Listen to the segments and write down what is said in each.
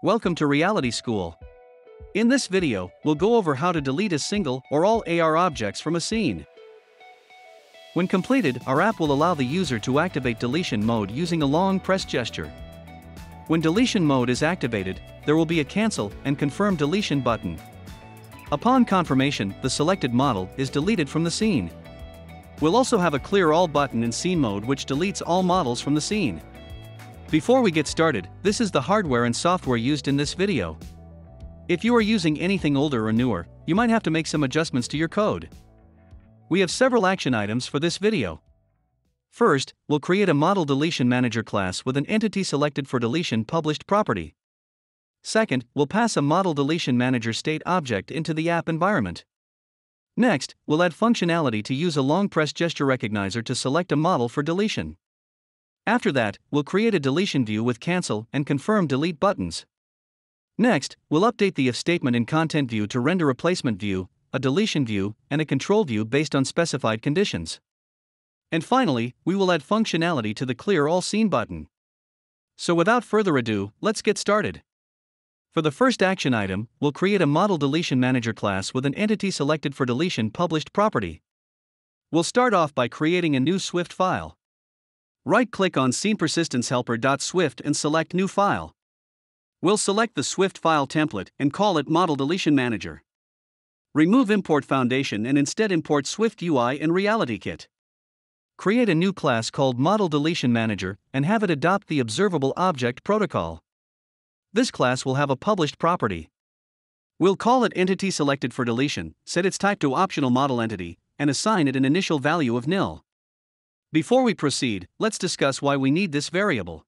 Welcome to Reality School. In this video, we'll go over how to delete a single or all AR objects from a scene. When completed, our app will allow the user to activate deletion mode using a long press gesture. When deletion mode is activated, there will be a cancel and confirm deletion button. Upon confirmation, the selected model is deleted from the scene. We'll also have a clear all button in scene mode which deletes all models from the scene. Before we get started, this is the hardware and software used in this video. If you are using anything older or newer, you might have to make some adjustments to your code. We have several action items for this video. First, we'll create a Model Deletion Manager class with an entity selected for deletion published property. Second, we'll pass a Model Deletion Manager state object into the app environment. Next, we'll add functionality to use a long press gesture recognizer to select a model for deletion. After that, we'll create a deletion view with cancel and confirm delete buttons. Next, we'll update the if statement in ContentView to render a PlacementView, a DeletionView, and a ControlView based on specified conditions. And finally, we will add functionality to the clear all scene button. So without further ado, let's get started. For the first action item, we'll create a Model Deletion Manager class with an entity selected for deletion published property. We'll start off by creating a new Swift file. Right-click on ScenePersistenceHelper.swift and select New File. We'll select the Swift file template and call it Model Deletion Manager. Remove Import Foundation and instead import SwiftUI and RealityKit. Create a new class called Model Deletion Manager and have it adopt the Observable Object protocol. This class will have a published property. We'll call it Entity Selected for Deletion, set its type to Optional Model Entity, and assign it an initial value of nil. Before we proceed, let's discuss why we need this variable.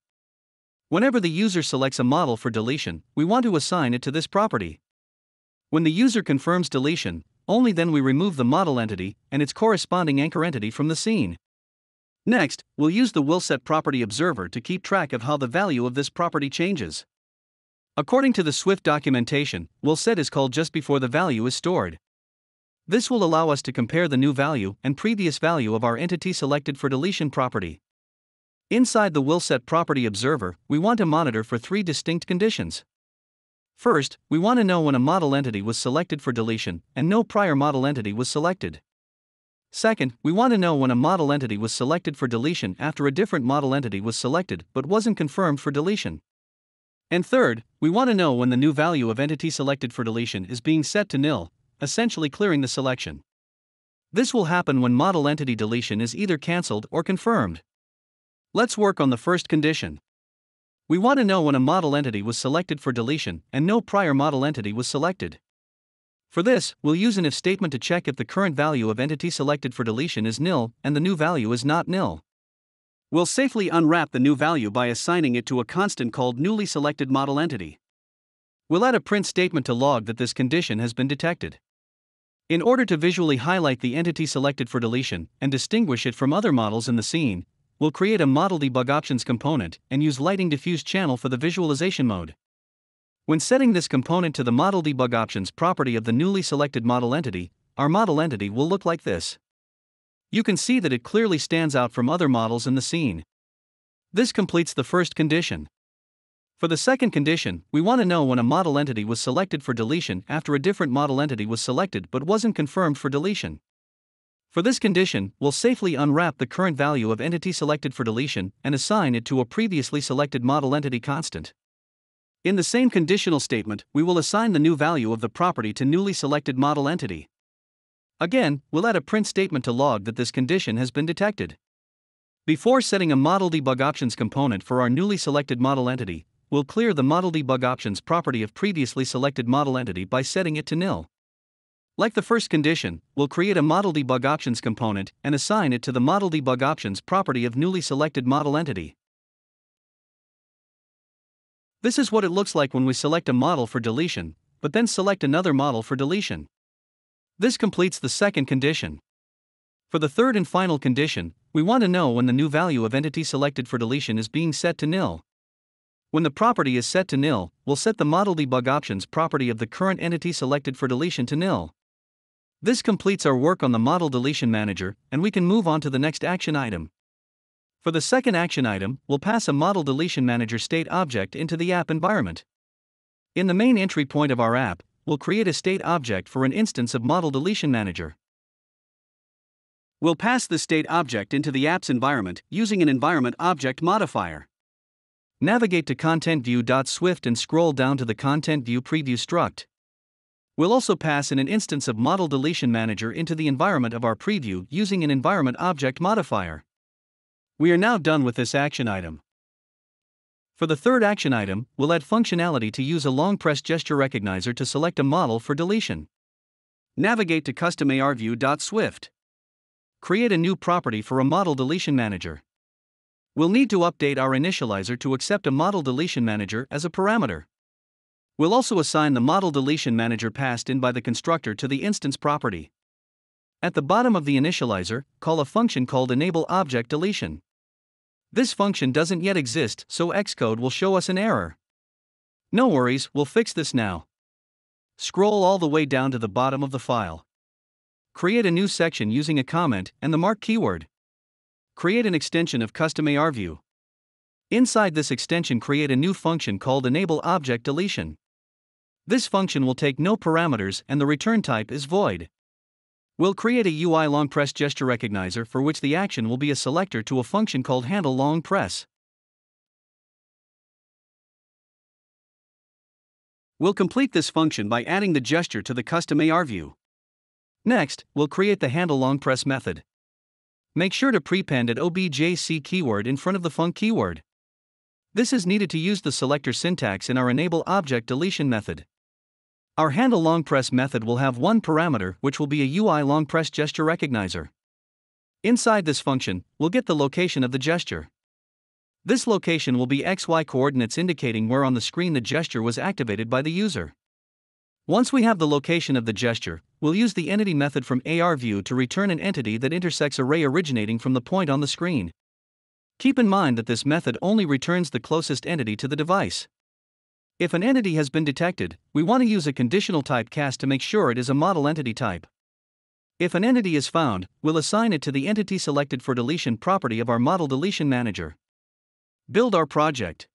Whenever the user selects a model for deletion, we want to assign it to this property. When the user confirms deletion, only then we remove the model entity and its corresponding anchor entity from the scene. Next, we'll use the WillSet property observer to keep track of how the value of this property changes. According to the Swift documentation, WillSet is called just before the value is stored. This will allow us to compare the new value and previous value of our entity selected for deletion property. Inside the WillSet property observer, we want to monitor for three distinct conditions. First, we want to know when a model entity was selected for deletion and no prior model entity was selected. Second, we want to know when a model entity was selected for deletion after a different model entity was selected but wasn't confirmed for deletion. And third, we want to know when the new value of entity selected for deletion is being set to nil, essentially clearing the selection. This will happen when model entity deletion is either cancelled or confirmed. Let's work on the first condition. We want to know when a model entity was selected for deletion and no prior model entity was selected. For this, we'll use an if statement to check if the current value of entity selected for deletion is nil and the new value is not nil. We'll safely unwrap the new value by assigning it to a constant called newly selected model entity. We'll add a print statement to log that this condition has been detected. In order to visually highlight the entity selected for deletion and distinguish it from other models in the scene, we'll create a Model Debug Options component and use Lighting Diffuse Channel for the visualization mode. When setting this component to the Model Debug Options property of the newly selected model entity, our model entity will look like this. You can see that it clearly stands out from other models in the scene. This completes the first condition. For the second condition, we want to know when a model entity was selected for deletion after a different model entity was selected but wasn't confirmed for deletion. For this condition, we'll safely unwrap the current value of entity selected for deletion and assign it to a previously selected model entity constant. In the same conditional statement, we will assign the new value of the property to newly selected model entity. Again, we'll add a print statement to log that this condition has been detected. Before setting a Model Debug Options component for our newly selected model entity, we'll clear the Model Debug Options property of previously selected model entity by setting it to nil. Like the first condition, we'll create a Model Debug Options component and assign it to the Model Debug Options property of newly selected model entity. This is what it looks like when we select a model for deletion, but then select another model for deletion. This completes the second condition. For the third and final condition, we want to know when the new value of entity selected for deletion is being set to nil. When the property is set to nil, we'll set the Model Debug Options property of the current entity selected for deletion to nil. This completes our work on the Model Deletion Manager, and we can move on to the next action item. For the second action item, we'll pass a Model Deletion Manager state object into the app environment. In the main entry point of our app, we'll create a state object for an instance of Model Deletion Manager. We'll pass the state object into the app's environment using an environment object modifier. Navigate to ContentView.Swift and scroll down to the ContentView preview struct. We'll also pass in an instance of Model Deletion Manager into the environment of our preview using an environment object modifier. We are now done with this action item. For the third action item, we'll add functionality to use a long press gesture recognizer to select a model for deletion. Navigate to CustomARView.Swift. Create a new property for a Model Deletion Manager. We'll need to update our initializer to accept a Model Deletion Manager as a parameter. We'll also assign the Model Deletion Manager passed in by the constructor to the instance property. At the bottom of the initializer, call a function called EnableObjectDeletion. This function doesn't yet exist, so Xcode will show us an error. No worries, we'll fix this now. Scroll all the way down to the bottom of the file. Create a new section using a comment and the mark keyword. Create an extension of CustomARView. Inside this extension, create a new function called EnableObjectDeletion. This function will take no parameters and the return type is void. We'll create a UI long press gesture recognizer for which the action will be a selector to a function called HandleLongPress. We'll complete this function by adding the gesture to the CustomARView. Next, we'll create the HandleLongPress method. Make sure to prepend an objc keyword in front of the func keyword. This is needed to use the selector syntax in our EnableObjectDeletion method. Our HandleLongPress method will have one parameter, which will be a UI LongPress gesture recognizer. Inside this function, we'll get the location of the gesture. This location will be XY coordinates indicating where on the screen the gesture was activated by the user. Once we have the location of the gesture, we'll use the entity method from ARView to return an entity that intersects an array originating from the point on the screen. Keep in mind that this method only returns the closest entity to the device. If an entity has been detected, we want to use a conditional type cast to make sure it is a model entity type. If an entity is found, we'll assign it to the entity selected for deletion property of our Model Deletion Manager. Build our project.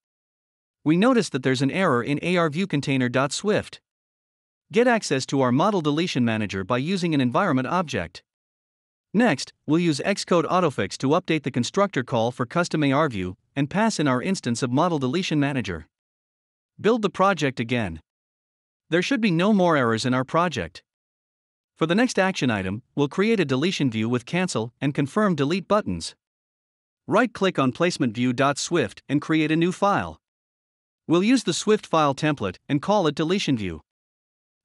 We notice that there's an error in ARViewContainer.Swift. Get access to our Model Deletion Manager by using an environment object. Next, we'll use Xcode Autofix to update the constructor call for CustomARView and pass in our instance of Model Deletion Manager. Build the project again. There should be no more errors in our project. For the next action item, we'll create a deletion view with cancel and confirm delete buttons. Right-click on PlacementView.Swift and create a new file. We'll use the Swift file template and call it DeletionView.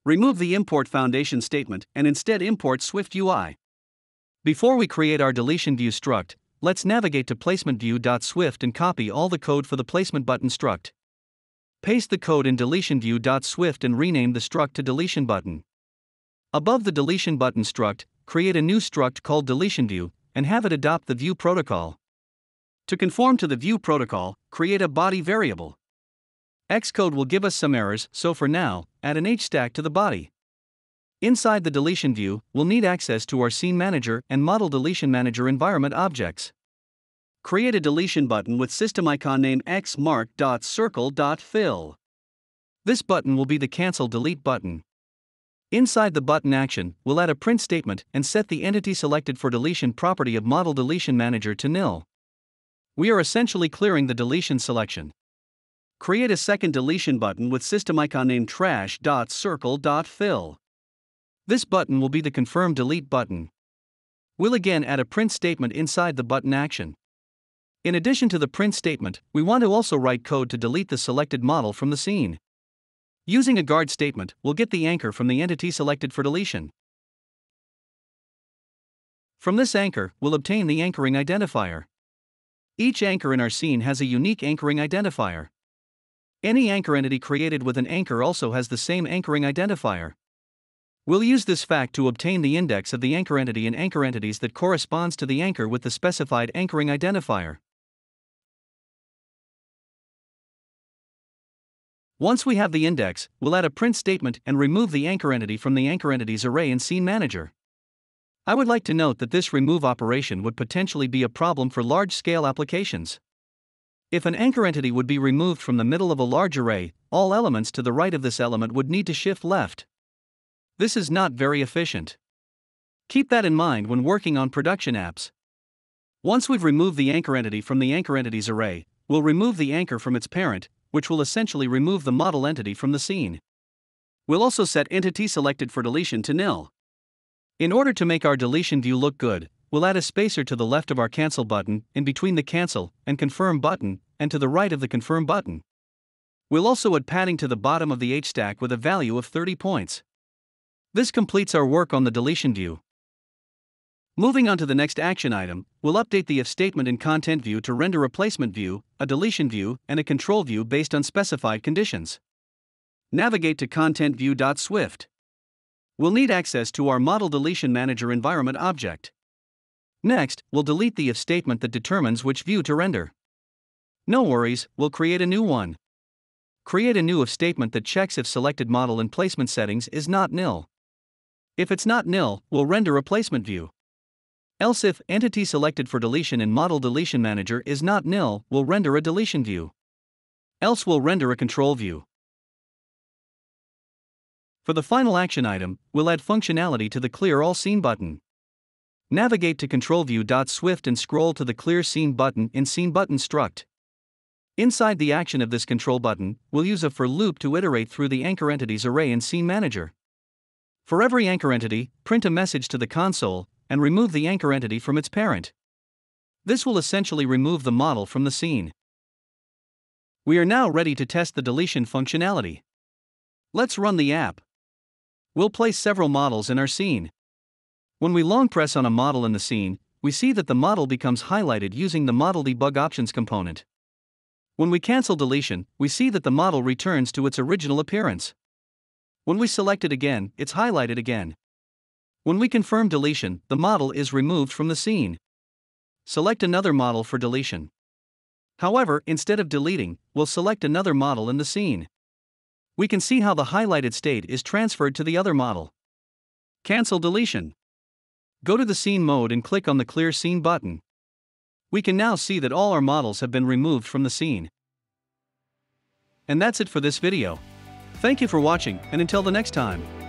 Remove the import foundation statement and instead import SwiftUI. Before we create our DeletionView struct, let's navigate to PlacementView.Swift and copy all the code for the PlacementButton struct. Paste the code in DeletionView.Swift and rename the struct to DeletionButton. Above the DeletionButton struct, create a new struct called DeletionView and have it adopt the view protocol. To conform to the view protocol, create a body variable. Xcode will give us some errors, so for now, add an hstack to the body. Inside the deletion view, we'll need access to our Scene Manager and Model Deletion Manager environment objects. Create a deletion button with system icon name XMark.Circle.Fill. This button will be the cancel delete button. Inside the button action, we'll add a print statement and set the entity selected for deletion property of Model Deletion Manager to nil. We are essentially clearing the deletion selection. Create a second deletion button with system icon name trash.circle.fill. This button will be the confirm delete button. We'll again add a print statement inside the button action. In addition to the print statement, we want to also write code to delete the selected model from the scene. Using a guard statement, we'll get the anchor from the entity selected for deletion. From this anchor, we'll obtain the anchoring identifier. Each anchor in our scene has a unique anchoring identifier. Any anchor entity created with an anchor also has the same anchoring identifier. We'll use this fact to obtain the index of the anchor entity and anchor entities that corresponds to the anchor with the specified anchoring identifier. Once we have the index, we'll add a print statement and remove the anchor entity from the anchor entities array in Scene Manager. I would like to note that this remove operation would potentially be a problem for large-scale applications. If an anchor entity would be removed from the middle of a large array, all elements to the right of this element would need to shift left. This is not very efficient. Keep that in mind when working on production apps. Once we've removed the anchor entity from the anchor entities array, we'll remove the anchor from its parent, which will essentially remove the model entity from the scene. We'll also set entity selected for deletion to nil. In order to make our deletion view look good, we'll add a spacer to the left of our cancel button, in between the cancel and confirm button, and to the right of the confirm button. We'll also add padding to the bottom of the H-stack with a value of 30 points. This completes our work on the deletion view. Moving on to the next action item, we'll update the if statement in ContentView to render a PlacementView, a DeletionView, and a ControlView based on specified conditions. Navigate to ContentView.Swift. We'll need access to our Model Deletion Manager environment object. Next, we'll delete the if statement that determines which view to render. No worries, we'll create a new one. Create a new if statement that checks if selected model in placement settings is not nil. If it's not nil, we'll render a placement view. Else if entity selected for deletion in Model Deletion Manager is not nil, we'll render a deletion view. Else we'll render a control view. For the final action item, we'll add functionality to the Clear All Scene button. Navigate to ControlView.Swift and scroll to the Clear Scene button in SceneButton struct. Inside the action of this control button, we'll use a for loop to iterate through the anchor entities array in Scene Manager. For every anchor entity, print a message to the console and remove the anchor entity from its parent. This will essentially remove the model from the scene. We are now ready to test the deletion functionality. Let's run the app. We'll place several models in our scene. When we long press on a model in the scene, we see that the model becomes highlighted using the Model Debug Options component. When we cancel deletion, we see that the model returns to its original appearance. When we select it again, it's highlighted again. When we confirm deletion, the model is removed from the scene. Select another model for deletion. However, instead of deleting, we'll select another model in the scene. We can see how the highlighted state is transferred to the other model. Cancel deletion. Go to the scene mode and click on the Clear Scene button. We can now see that all our models have been removed from the scene. And that's it for this video. Thank you for watching, and until the next time.